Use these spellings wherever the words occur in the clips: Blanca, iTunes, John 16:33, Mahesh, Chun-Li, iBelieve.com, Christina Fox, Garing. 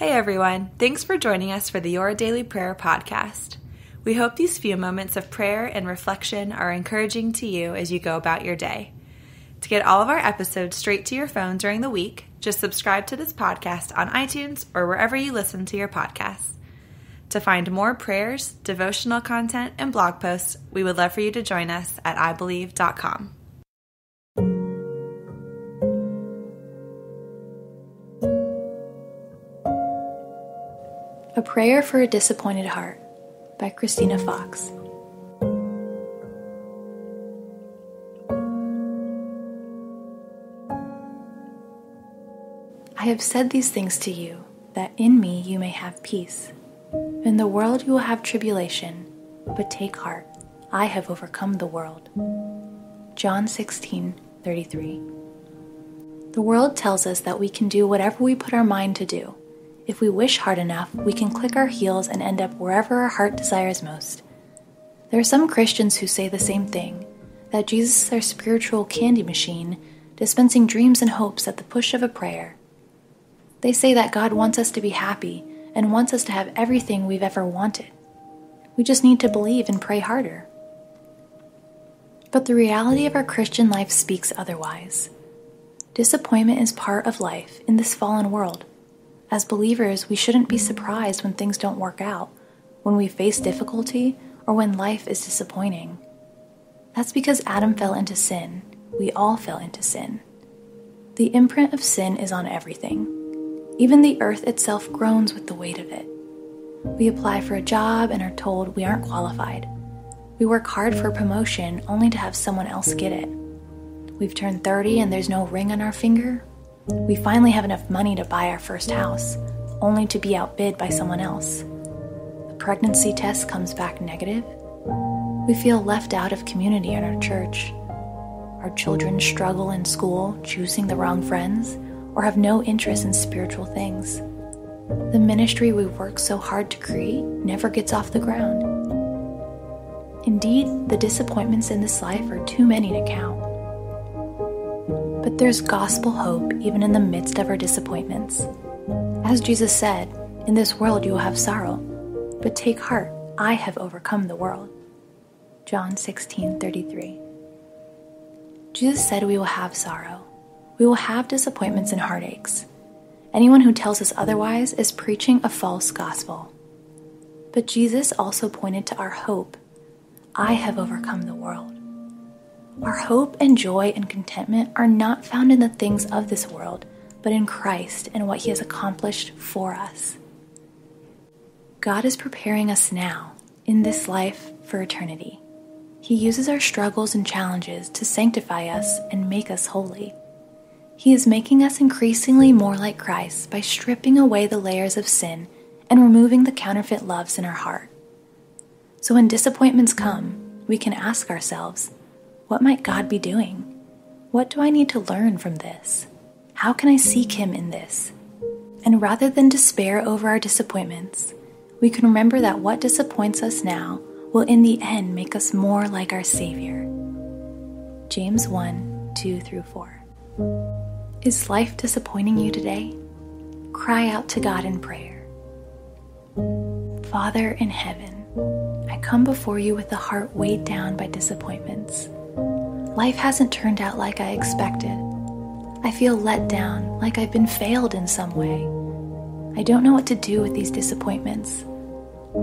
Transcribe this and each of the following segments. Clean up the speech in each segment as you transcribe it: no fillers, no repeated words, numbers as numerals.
Hey everyone, thanks for joining us for the Your Daily Prayer podcast. We hope these few moments of prayer and reflection are encouraging to you as you go about your day. To get all of our episodes straight to your phone during the week, just subscribe to this podcast on iTunes or wherever you listen to your podcasts. To find more prayers, devotional content, and blog posts, we would love for you to join us at iBelieve.com. A Prayer for a Disappointed Heart by Christina Fox. I have said these things to you, that in me you may have peace. In the world you will have tribulation, but take heart, I have overcome the world. John 16:33. The world tells us that we can do whatever we put our mind to do. If we wish hard enough, we can click our heels and end up wherever our heart desires most. There are some Christians who say the same thing, that Jesus is their spiritual candy machine, dispensing dreams and hopes at the push of a prayer. They say that God wants us to be happy and wants us to have everything we've ever wanted. We just need to believe and pray harder. But the reality of our Christian life speaks otherwise. Disappointment is part of life in this fallen world. As believers, we shouldn't be surprised when things don't work out, when we face difficulty, or when life is disappointing. That's because Adam fell into sin. We all fell into sin. The imprint of sin is on everything. Even the earth itself groans with the weight of it. We apply for a job and are told we aren't qualified. We work hard for a promotion only to have someone else get it. We've turned 30 and there's no ring on our finger. We finally have enough money to buy our first house, only to be outbid by someone else. The pregnancy test comes back negative. We feel left out of community in our church. Our children struggle in school, choosing the wrong friends, or have no interest in spiritual things. The ministry we work so hard to create never gets off the ground. Indeed, the disappointments in this life are too many to count. But there's gospel hope even in the midst of our disappointments. As Jesus said, in this world you will have sorrow, but take heart, I have overcome the world. John 16:33. Jesus said we will have sorrow. We will have disappointments and heartaches. Anyone who tells us otherwise is preaching a false gospel. But Jesus also pointed to our hope. I have overcome the world. Our hope and joy and contentment are not found in the things of this world, but in Christ and what He has accomplished for us. God is preparing us now, in this life, for eternity. He uses our struggles and challenges to sanctify us and make us holy. He is making us increasingly more like Christ by stripping away the layers of sin and removing the counterfeit loves in our heart. So when disappointments come, we can ask ourselves, what might God be doing? What do I need to learn from this? How can I seek Him in this? And rather than despair over our disappointments, we can remember that what disappoints us now will in the end make us more like our Savior. James 1:2-4. Is life disappointing you today? Cry out to God in prayer. Father in heaven, I come before you with a heart weighed down by disappointments. Life hasn't turned out like I expected. I feel let down, like I've been failed in some way. I don't know what to do with these disappointments.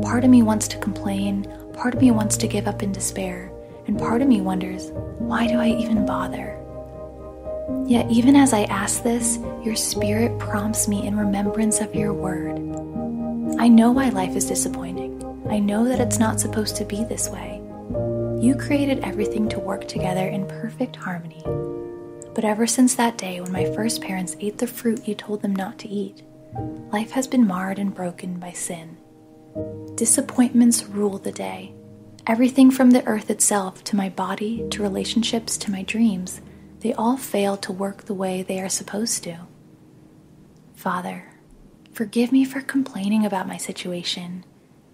Part of me wants to complain, part of me wants to give up in despair, and part of me wonders, why do I even bother? Yet even as I ask this, your Spirit prompts me in remembrance of your word. I know why life is disappointing. I know that it's not supposed to be this way. You created everything to work together in perfect harmony. But ever since that day when my first parents ate the fruit you told them not to eat, life has been marred and broken by sin. Disappointments rule the day. Everything from the earth itself to my body, to relationships, to my dreams, they all fail to work the way they are supposed to. Father, forgive me for complaining about my situation.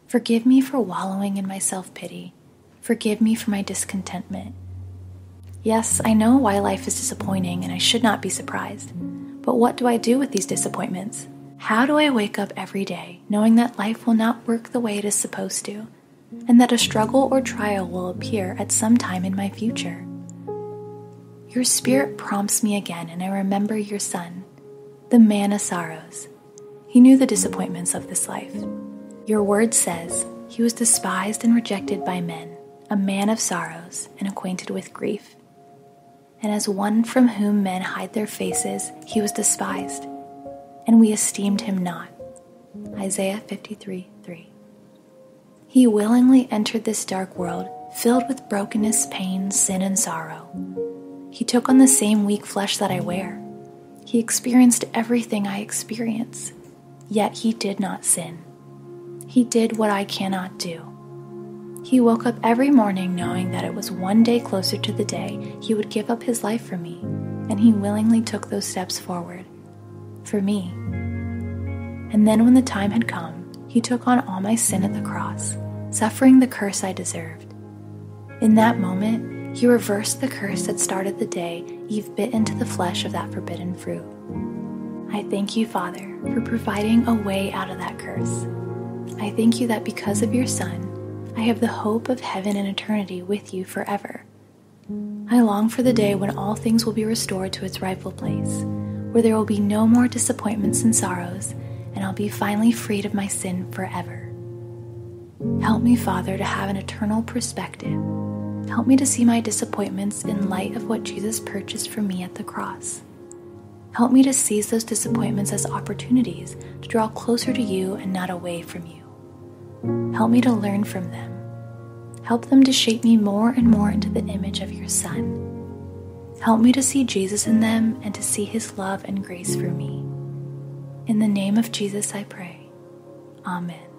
Forgive me for wallowing in my self-pity. Forgive me for my discontentment. Yes, I know why life is disappointing and I should not be surprised. But what do I do with these disappointments? How do I wake up every day knowing that life will not work the way it is supposed to, and that a struggle or trial will appear at some time in my future? Your spirit prompts me again, and I remember your son, the man of sorrows. He knew the disappointments of this life. Your word says, he was despised and rejected by men, a man of sorrows and acquainted with grief. And as one from whom men hide their faces, he was despised, and we esteemed him not. Isaiah 53:3. He willingly entered this dark world, filled with brokenness, pain, sin, and sorrow. He took on the same weak flesh that I wear. He experienced everything I experience, yet he did not sin. He did what I cannot do. He woke up every morning knowing that it was one day closer to the day he would give up his life for me, and he willingly took those steps forward, for me. And then when the time had come, he took on all my sin at the cross, suffering the curse I deserved. In that moment, he reversed the curse that started the day Eve bit into the flesh of that forbidden fruit. I thank you, Father, for providing a way out of that curse. I thank you that because of your Son, I have the hope of heaven and eternity with you forever. I long for the day when all things will be restored to its rightful place, where there will be no more disappointments and sorrows, and I'll be finally freed of my sin forever. Help me, Father, to have an eternal perspective. Help me to see my disappointments in light of what Jesus purchased for me at the cross. Help me to seize those disappointments as opportunities to draw closer to you and not away from you. Help me to learn from them. Help them to shape me more and more into the image of your Son. Help me to see Jesus in them and to see his love and grace for me. In the name of Jesus I pray. Amen.